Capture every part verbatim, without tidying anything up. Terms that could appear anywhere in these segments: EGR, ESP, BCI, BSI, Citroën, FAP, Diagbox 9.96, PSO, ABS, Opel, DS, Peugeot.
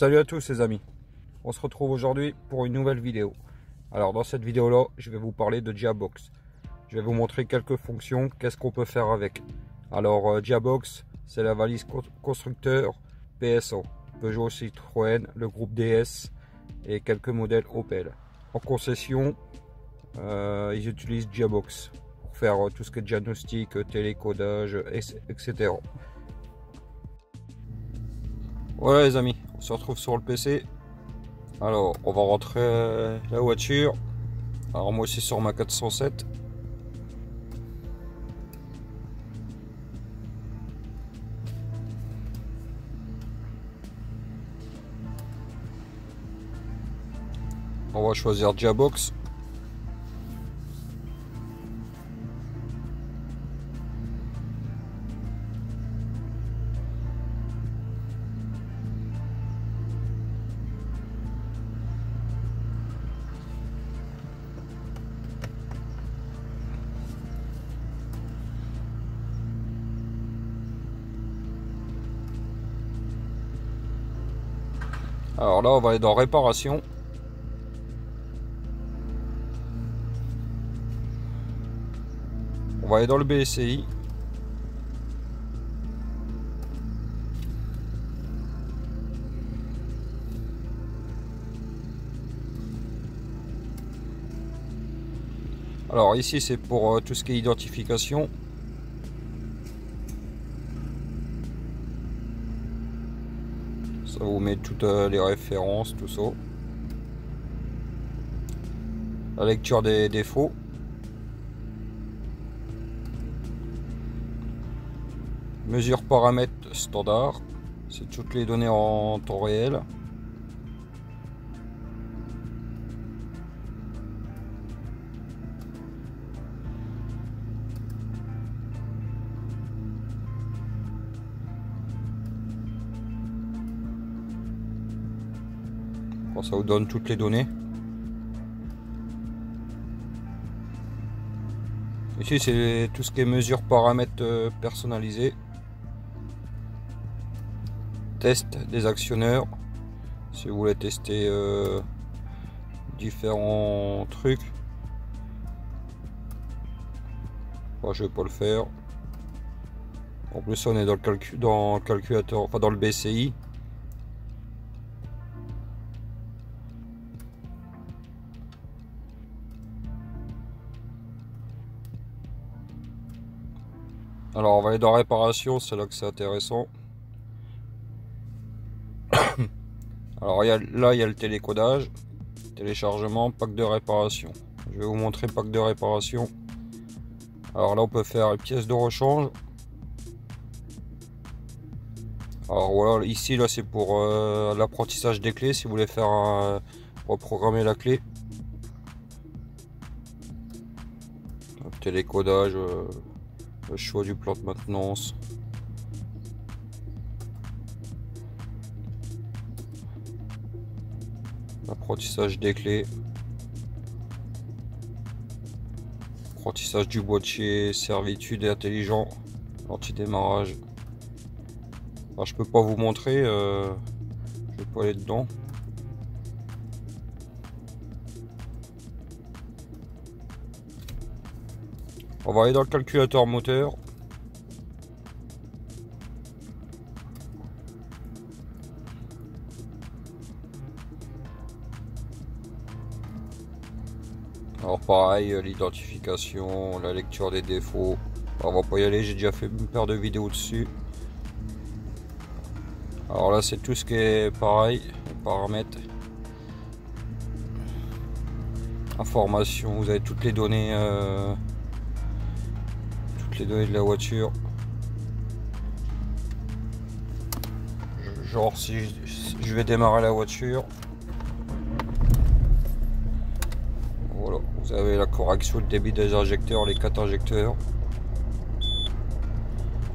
Salut à tous les amis, on se retrouve aujourd'hui pour une nouvelle vidéo. Alors dans cette vidéo là, je vais vous parler de Diagbox. Je vais vous montrer quelques fonctions, qu'est-ce qu'on peut faire avec. Alors euh, Diagbox, c'est la valise constructeur P S O, Peugeot, Citroën, le groupe D S et quelques modèles Opel. En concession, euh, ils utilisent Diagbox pour faire euh, tout ce qui est diagnostic, télécodage, et cetera. Voilà les amis, on se retrouve sur le P C. Alors on va rentrer la voiture. Alors moi aussi sur ma quatre cent sept. On va choisir Diagbox. Alors là, on va aller dans réparation. On va aller dans le B S I. Alors ici, c'est pour euh, tout ce qui est identification. Ça vous met toutes les références, tout ça. La lecture des défauts. Mesure paramètres standard. C'est toutes les données en temps réel. Ça vous donne toutes les données. Ici c'est tout ce qui est mesures, paramètres personnalisés, test des actionneurs si vous voulez tester euh, différents trucs. Enfin, je vais pas le faire. En plus on est dans le calcul, dans le calculateur, enfin dans le B C I. Alors on va aller dans réparation, c'est là que c'est intéressant. Alors y a, là il y a le télécodage, téléchargement, pack de réparation. Je vais vous montrer le pack de réparation. Alors là on peut faire les pièces de rechange. Alors voilà, ici là c'est pour euh, l'apprentissage des clés, si vous voulez faire un, reprogrammer la clé. Le télécodage... Euh Le choix du plan de maintenance. L'apprentissage des clés. L'apprentissage du boîtier, servitude et intelligent. L'anti-démarrage. Enfin, je peux pas vous montrer. Euh, je vais pas aller dedans. On va aller dans le calculateur moteur. Alors pareil, l'identification, la lecture des défauts. Alors, on va pas y aller, j'ai déjà fait une paire de vidéos dessus. Alors là c'est tout ce qui est pareil, paramètres. Information, vous avez toutes les données. Euh Les données de la voiture, genre si je, si je vais démarrer la voiture, voilà, vous avez la correction, le débit des injecteurs, les quatre injecteurs.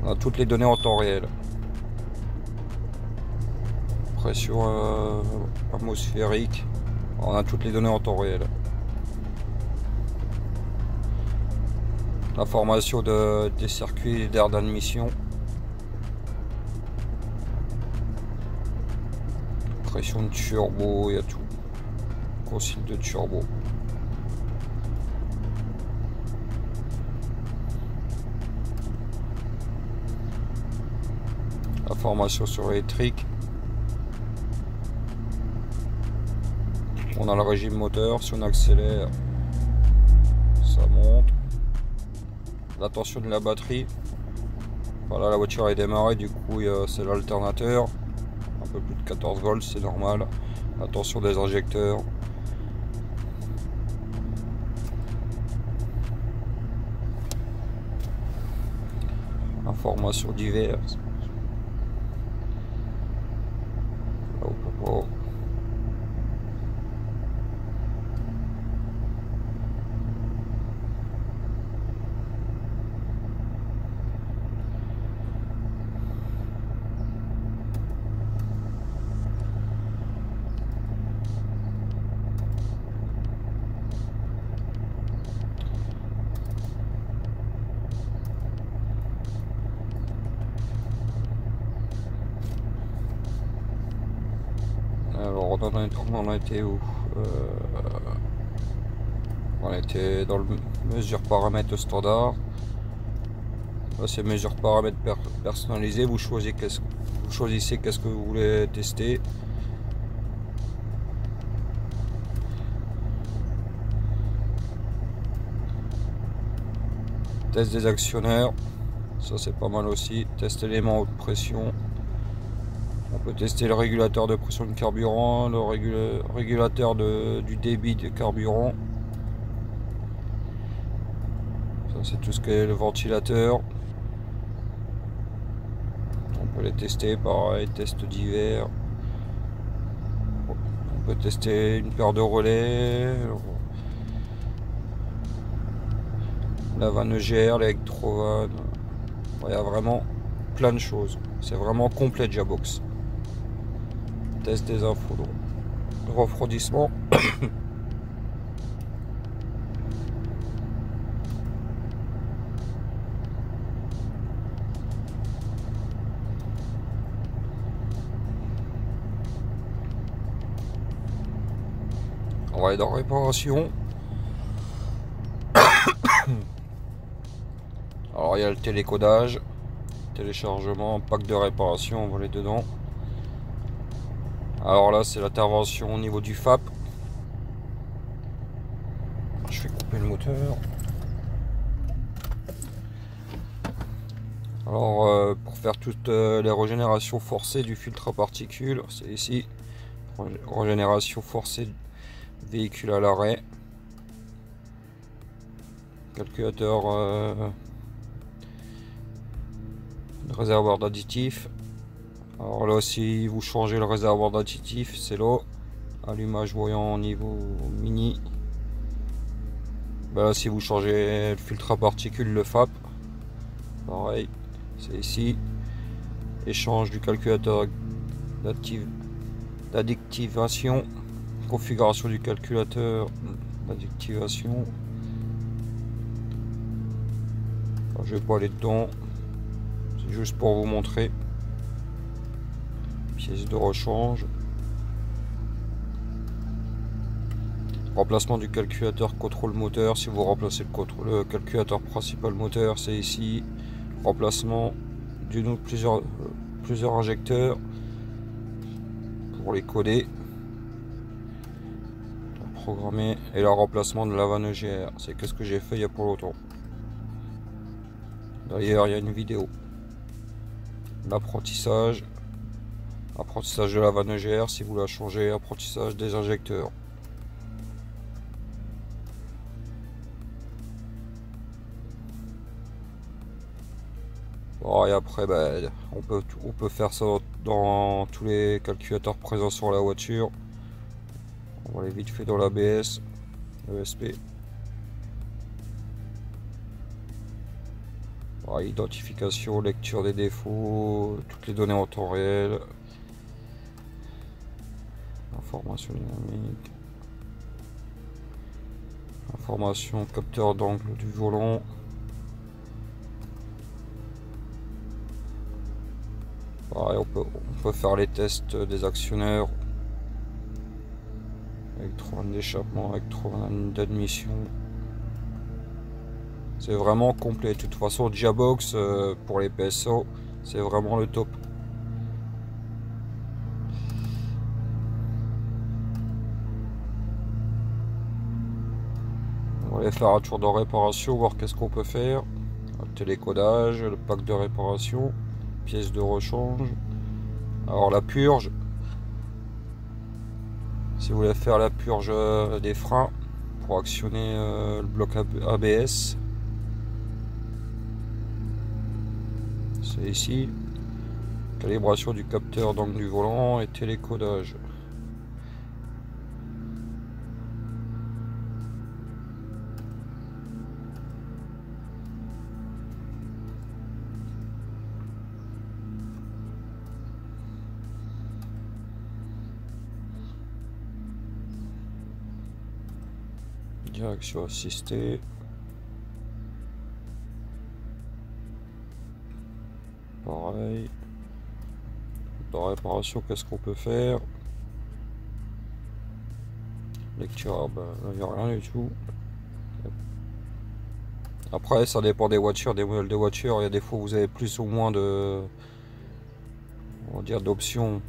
On a toutes les données en temps réel, pression euh, atmosphérique, on a toutes les données en temps réel. L'information de, des circuits d'air d'admission. compression de turbo, il y a tout. Consigne de turbo. Information sur l'électrique. On a le régime moteur, si on accélère, ça monte. La tension de la batterie. Voilà, la voiture est démarrée, du coup c'est l'alternateur. Un peu plus de quatorze volts, c'est normal. La tension des injecteurs. Informations diverses. Là, on peut pas. Alors on en était où euh, on était dans le mesure paramètres standard. Là c'est mesure paramètres per personnalisés, vous choisissez qu'est-ce vous choisissez qu'est-ce que vous voulez tester. Test des actionneurs, ça c'est pas mal aussi. Test élément haute pression. On peut tester le régulateur de pression de carburant, le régul... régulateur de... du débit de carburant. Ça c'est tout ce qu'est le ventilateur. On peut les tester, pareil, tests divers. On peut tester une paire de relais. La vanne E G R, l'électrovanne. Il y a vraiment plein de choses. C'est vraiment complet Diagbox. Test des infos de refroidissement. On va aller dans réparation. Alors il y a le télécodage, téléchargement, pack de réparation, on va aller dedans. Alors là, c'est l'intervention au niveau du F A P. Je vais couper le moteur. Alors, euh, pour faire toutes euh, les régénérations forcées du filtre à particules, c'est ici. Régénération forcée véhicule à l'arrêt. Calculateur euh, de réservoir d'additifs. Alors là aussi, vous changez le réservoir d'additif, c'est l'eau. Allumage voyant au niveau mini. Ben là, si vous changez le filtre à particules, le F A P, pareil, c'est ici. Échange du calculateur d'addictivation. Configuration du calculateur d'addictivation. Je ne vais pas aller dedans, c'est juste pour vous montrer. Pièce de rechange. Remplacement du calculateur contrôle moteur. Si vous remplacez le, le calculateur principal moteur, c'est ici. Remplacement d'une ou plusieurs, plusieurs injecteurs pour les coder, programmer. Et le remplacement de la vanne E G R. C'est qu'est-ce que j'ai fait il y a pas longtemps. D'ailleurs, il y a une vidéo. L'apprentissage. Apprentissage de la vanne E G R, si vous la changez, apprentissage des injecteurs. Bon, et après, ben, on, peut, on peut faire ça dans tous les calculateurs présents sur la voiture. On va aller vite fait dans l'A B S, E S P. Bon, identification, lecture des défauts, toutes les données en temps réel. Information dynamique, information capteur d'angle du volant, pareil on peut, on peut faire les tests des actionneurs, avec trois vannes d'échappement, avec trois vannes d'admission. C'est vraiment complet. De toute façon, Diagbox euh, pour les P S O, c'est vraiment le top. On va aller faire un tour de réparation, voir qu'est-ce qu'on peut faire. Le télécodage, le pack de réparation, pièces de rechange. Alors la purge, si vous voulez faire la purge des freins pour actionner euh, le bloc A B S. C'est ici, calibration du capteur d'angle du volant et télécodage. Direction assistée. Pareil. Dans la réparation, qu'est-ce qu'on peut faire? Lecture, ben, il n'y a rien du tout. Après, ça dépend des voitures, des modèles de voitures. Il y a des fois où vous avez plus ou moins de, on va dire, d'options.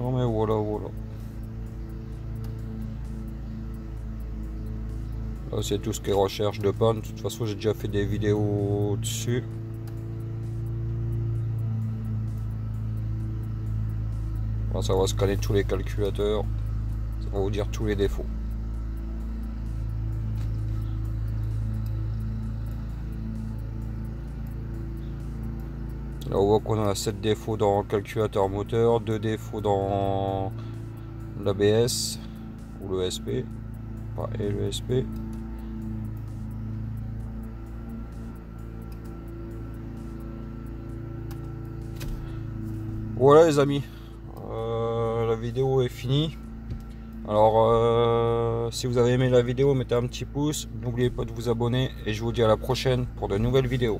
Non mais voilà, voilà. Là c'est tout ce qui est recherche de panne. De toute façon j'ai déjà fait des vidéos dessus. Enfin, ça va scanner tous les calculateurs. Ça va vous dire tous les défauts. Là on voit qu'on a sept défauts dans le calculateur moteur, deux défauts dans l'A B S ou le E S P, et le E S P. Voilà les amis, euh, la vidéo est finie. Alors euh, si vous avez aimé la vidéo, mettez un petit pouce, n'oubliez pas de vous abonner et je vous dis à la prochaine pour de nouvelles vidéos.